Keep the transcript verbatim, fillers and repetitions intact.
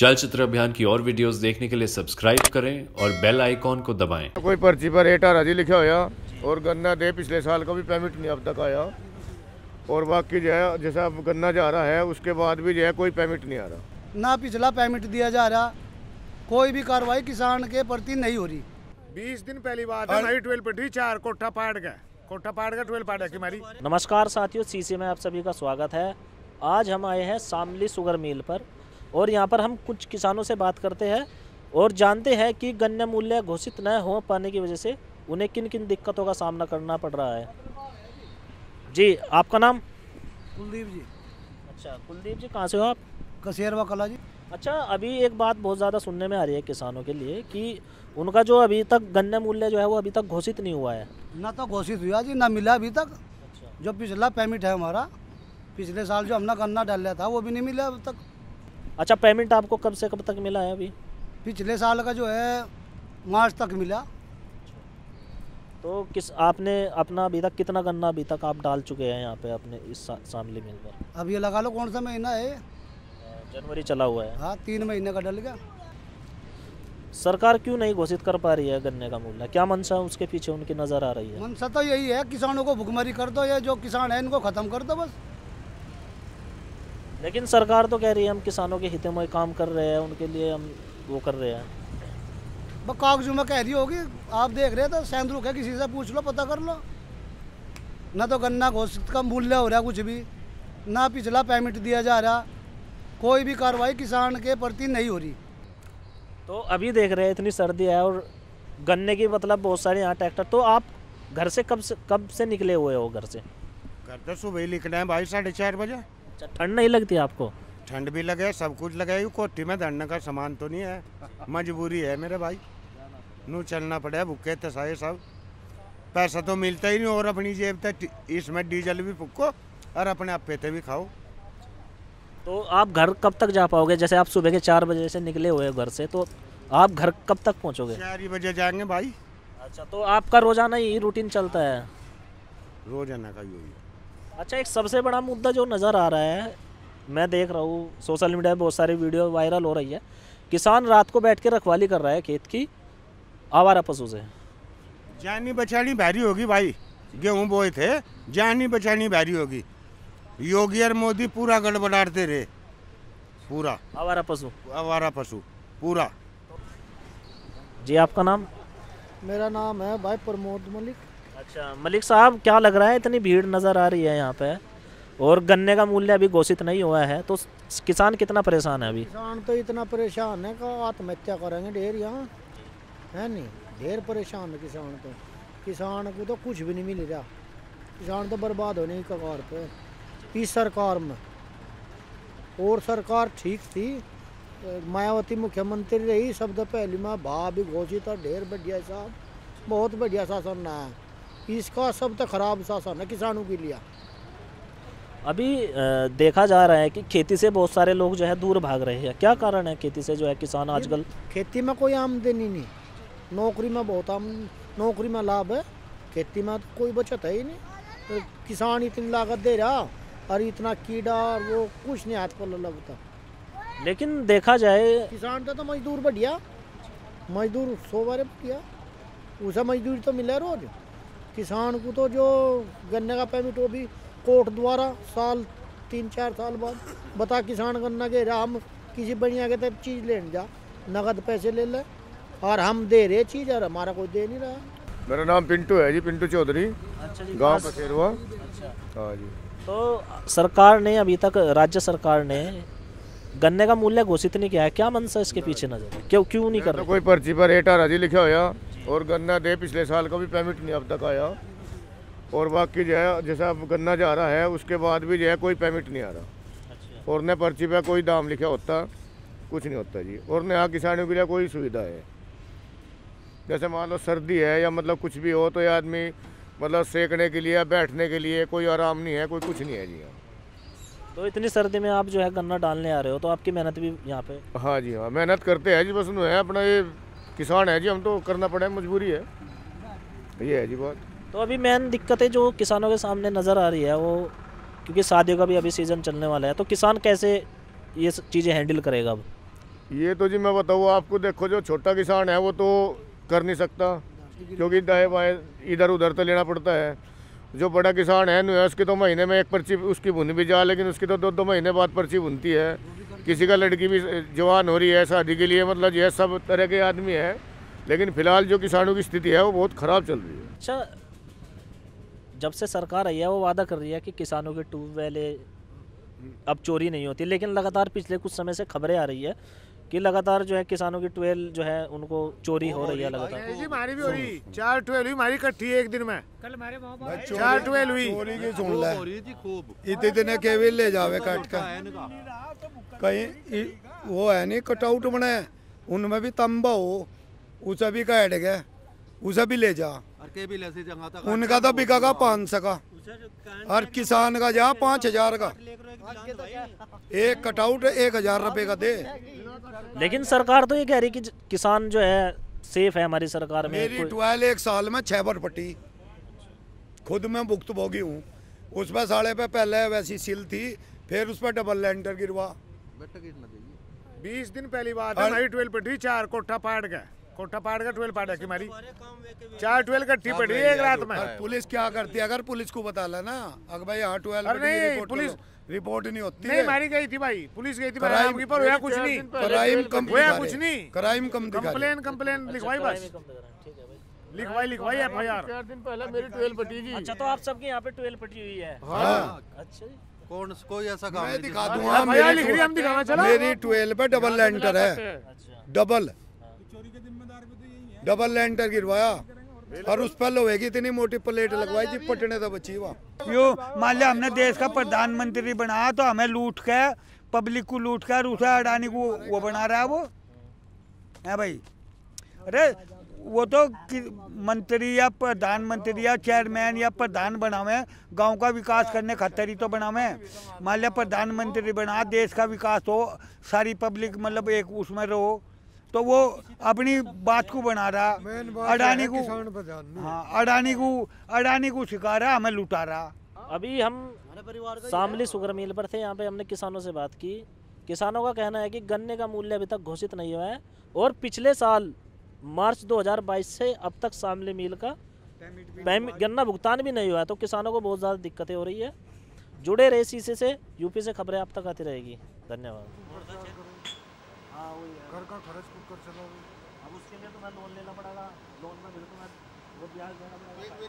चलचित्र अभियान की और वीडियोस देखने के लिए सब्सक्राइब करें और बेल आइकॉन को दबाएं। कोई पर्ची पर एट आर हजी लिखा हुआ और गन्ना दे पिछले साल का भी पेमेंट नहीं अब तक आया, और बाकी जो है जैसा गन्ना जा रहा है उसके बाद भी जो है कोई पेमेंट नहीं आ रहा, ना पिछला पेमेंट दिया जा रहा, कोई भी कार्रवाई किसान के प्रति नहीं हो रही। बीस दिन पहली बात है हमारी ट्वेल्व पटरी चार कोठा पाड़ गए, कोठा पाड़ गए ट्वेल्व पाड़ गए हमारी। नमस्कार साथियों, सीसी में आप सभी का स्वागत है। आज हम आए हैं शामली शुगर मिल पर और यहाँ पर हम कुछ किसानों से बात करते हैं और जानते हैं कि गन्ना मूल्य घोषित न हो पाने की वजह से उन्हें किन किन दिक्कतों का सामना करना पड़ रहा है। जी आपका नाम? कुलदीप जी। अच्छा कुलदीप जी, कहाँ से हो आप? कसेरवा कला जी। अच्छा, अभी एक बात बहुत ज़्यादा सुनने में आ रही है किसानों के लिए कि उनका जो अभी तक गन्ना मूल्य जो है वो अभी तक घोषित नहीं हुआ है। ना तो घोषित हुआ जी, ना मिला अभी तक। अच्छा, जो पिछला पेमेंट है हमारा, पिछले साल जो हमने गन्ना डाला था वो भी नहीं मिला अब तक। अच्छा, पेमेंट आपको कब से कब तक मिला है? अभी पिछले साल का जो है मार्च तक मिला। तो किस आपने अपना अभी तक कितना गन्ना अभी तक आप डाल चुके हैं यहाँ पे अपने इस शामली मिल पर? अब ये लगा लो कौन सा महीना है, जनवरी चला हुआ है। हाँ, तीन महीने का डल गया। सरकार क्यों नहीं घोषित कर पा रही है गन्ने का मूल्य? क्या मंशा उसके पीछे उनकी नज़र आ रही है? मंशा तो यही है किसानों को भुखमरी कर दो, या जो किसान है इनको ख़त्म कर दो बस। लेकिन सरकार तो कह रही है हम किसानों के हित में काम कर रहे हैं, उनके लिए हम वो कर रहे हैं। बस कागजों में कह रही होगी, आप देख रहे तो सैंद्रुक है, किसी से पूछ लो पता कर लो। ना तो गन्ना घोषित का मूल्य हो रहा कुछ भी, ना पिछला पेमेंट दिया जा रहा, कोई भी कार्रवाई किसान के प्रति नहीं हो रही। तो अभी देख रहे हैं इतनी सर्दी है और गन्ने की मतलब बहुत सारे यहाँ ट्रैक्टर। तो आप घर से कब से कब से निकले हुए हो? घर से घर तो सुबह निकले हैं भाई साढ़े चार बजे। ठंड नहीं लगती आपको? ठंड भी लगे, सब कुछ लगे, कोठी में धरने का सामान तो नहीं है, मजबूरी है मेरे भाई, नू चलना पड़े, भुक्के तसाए सब, पैसा तो मिलता ही नहीं और अपनी जेब तक, इसमें डीजल भी फूको और अपने आप पेते भी खाओ। तो आप घर कब तक जा पाओगे? जैसे आप सुबह के चार बजे से निकले हुए घर से, तो आप घर कब तक पहुँचोगे? चार बजे जाएंगे भाई। अच्छा, तो आपका रोजाना यही रूटीन चलता है? रोजाना का यही। अच्छा, एक सबसे बड़ा मुद्दा जो नज़र आ रहा है, मैं देख रहा हूँ सोशल मीडिया पर बहुत सारी वीडियो वायरल हो रही है, किसान रात को बैठ के रखवाली कर रहा है खेत की आवारा पशु से। जानी बचानी भारी होगी भाई, गेहूँ बोए थे, जानी बचानी भारी होगी। योगी और मोदी पूरा गड़बड़ाते रहे, पूरा आवारा पशु आवारा पशु पूरा। जी आपका नाम? मेरा नाम है भाई प्रमोद मलिक। अच्छा मलिक साहब, क्या लग रहा है इतनी भीड़ नज़र आ रही है यहाँ पे और गन्ने का मूल्य अभी घोषित नहीं हुआ है, तो किसान कितना परेशान है अभी? किसान तो इतना परेशान है कि आत्महत्या करेंगे ढेर यहाँ, है नहीं, ढेर परेशान है किसान तो। किसान को तो कुछ भी नहीं मिल रहा, किसान तो बर्बाद होने की कगार पे। इस सरकार में और सरकार ठीक थी, मायावती मुख्यमंत्री रही, शब्द पहली में भाव भी घोषित और ढेर बढ़िया साहब, बहुत बढ़िया शासन रहा है इसका, सब तो खराब शासन है किसानों के लिए। अभी देखा जा रहा है कि खेती से बहुत सारे लोग जो है दूर भाग रहे हैं, क्या कारण है खेती से जो है किसान आजकल? खेती में कोई आमदनी नहीं, नौकरी में बहुत आम, नौकरी में लाभ है, खेती में तो कोई बचत है ही नहीं। तो किसान इतनी लागत दे रहा और इतना कीड़ा और वो कुछ नहीं हाथ पर लगता। लेकिन देखा जाए किसान का तो मजदूर बढ़िया, मजदूर सौ बारे बढ़िया, उसे मजदूर तो मिले रोज। किसान को तो जो गन्ने का पेमेंट वो भी कोर्ट द्वारा साल तीन चार साल बाद। बता किसान गन्ना के हम किसी बढ़िया के तरफ चीज़ लेने जा, नगद पैसे ले ले और हम दे रहे चीज़ और हमारा कोई दे नहीं रहा। मेरा नाम पिंटू है जी, पिंटू चौधरी। अच्छा जी, गाँव का शेरवा। अच्छा हाँ जी। तो सरकार ने अभी तक, राज्य सरकार ने गन्ने का मूल्य घोषित नहीं किया है, क्या मंशा इसके पीछे नजर? क्यों क्यों नहीं कर रहा? कोई पर्ची पर एट आर हजी लिखा हुआ और गन्ना दे पिछले साल का भी पेमेंट नहीं अब तक आया, और बाकी जो है जैसा गन्ना जा रहा है उसके बाद भी जो है कोई पेमेंट नहीं आ रहा। अच्छा। और न पर्ची पे कोई दाम लिखा होता, कुछ नहीं होता जी, और न यहाँ किसानों के लिए कोई सुविधा है। जैसे मान लो सर्दी है या मतलब कुछ भी हो तो ये आदमी मतलब सेकने के लिए, बैठने के लिए कोई आराम नहीं है, कोई कुछ नहीं है जी। तो इतनी सर्दी में आप जो है गन्ना डालने आ रहे हो तो आपकी मेहनत भी यहाँ पे? हाँ जी हाँ, मेहनत करते हैं जी, बस उन्हें अपना ये किसान है जी, हम तो करना पड़ा है, मजबूरी है, ये है जी बात। तो अभी मेन दिक्कतें जो किसानों के सामने नज़र आ रही है वो, क्योंकि शादियों का भी अभी सीज़न चलने वाला है, तो किसान कैसे ये चीज़ें हैंडल करेगा अब? ये तो जी मैं बताऊँ आपको, देखो जो छोटा किसान है वो तो कर नहीं सकता क्योंकि दाएँ बाएँ इधर उधर तो लेना पड़ता है। जो बड़ा किसान है ना उसकी तो महीने में एक पर्ची उसकी भुन भी जा, लेकिन उसकी तो दो दो महीने बाद पर्ची भुनती है। किसी का लड़की भी जवान हो रही है शादी के लिए, मतलब यह सब तरह के आदमी है। लेकिन फिलहाल जो किसानों की स्थिति है वो बहुत ख़राब चल रही है। अच्छा, जब से सरकार आई है वो वादा कर रही है कि किसानों के ट्यूबवेलें अब चोरी नहीं होती, लेकिन लगातार पिछले कुछ समय से खबरें आ रही है कि लगातार जो है किसानों की ट्वेल जो है उनको चोरी हो रही है लगातार। जी हमारी भी हो रही, चार ट्वेल हुई हमारी इकट्ठी एक दिन में, कल हमारे वहां चार ट्वेल हुई। चोरी की सुन ले इतने दिन केवल ले जावे काट का, कहीं वो है नहीं कटआउट बनाए उनमें भी तंबा हो उसे भी काट गए, उसे भी ले जा। उनका तो बिका का पाँच सौ का और किसान का जा पाँच हजार का, एक कटआउट एक हजार रुपये का दे। लेकिन सरकार तो ये कह रही कि किसान जो है सेफ है हमारी सरकार में। मेरी ट्वेल एक साल में छह बार पट्टी, खुद मैं भुक्त भोगी हूँ। उसमें साढ़े पे पहले वैसी सील थी, फिर उस पर डबल लेंटर गिरवा। बीस दिन पहली बात हमारी ट्वेल पट्टी, चार कोठा पाट गए, कोठा पाट का ट्वेल पाट की हमारी चार ट्वेल कट्टी पड़ी एक रात में। पुलिस क्या करती है, अगर पुलिस को बता लेना अगर भाई यहाँ ट्वेल पुलिस रिपोर्ट नहीं होती है। हमारी गई थी भाई, पुलिस गई थी भाई, पर हुआ कुछ नहीं, क्राइम कम हुआ कुछ नहीं, क्राइम कम दिखा, कंप्लेन कंप्लेन लिखवाई बस, लिखवाई लिखवाई एफ आई आर। चार दिन पहले मेरी ट्वेल पटी थी। अच्छा, तो आप सबके यहाँ पे ट्वेल पटी हुई है? हाँ। अच्छा, कौन कोई ऐसा काम? मैं दिखा दूंगा, मेरी ट्वेल पे डबल लेंटर है, डबल डबल लेंटर गिरवाया और उस पर लोहे की इतनी मोटी प्लेट लगवाई जी पटने तो बची। वाह, यो मान लिया हमने देश का प्रधानमंत्री बनाया तो हमें लूट के, पब्लिक को लूट के रूठा अडानी को वो बना रहा है वो है भाई। अरे वो तो मंत्री या प्रधानमंत्री या चेयरमैन या प्रधान बनावे गांव का विकास करने खातर ही तो बनावे। मान लिया प्रधानमंत्री बना, देश का विकास हो, सारी पब्लिक मतलब एक उसमें रहो, तो वो अपनी बात को बना रहा, अडानी को हाँ अडानी को अडानी को सिखा रहा, हमें लुटा रहा। अभी हम शामली शुगर मिल पर थे, यहाँ पे हमने किसानों से बात की। किसानों का कहना है कि गन्ने का मूल्य अभी तक घोषित नहीं हुआ है और पिछले साल मार्च दो हज़ार बाईस से अब तक शामली मिल का गन्ना भुगतान भी नहीं हुआ है, तो किसानों को बहुत ज़्यादा दिक्कतें हो रही है। जुड़े रहे शीशे से, यूपी से खबरें आप तक आती रहेगी। धन्यवाद। घर का खर्च खुद कर चलाओगे, अब उसके लिए तो मैं लोन लेना पड़ेगा, लोन में बिल्कुल मैं वो ब्याज देना पड़ेगा।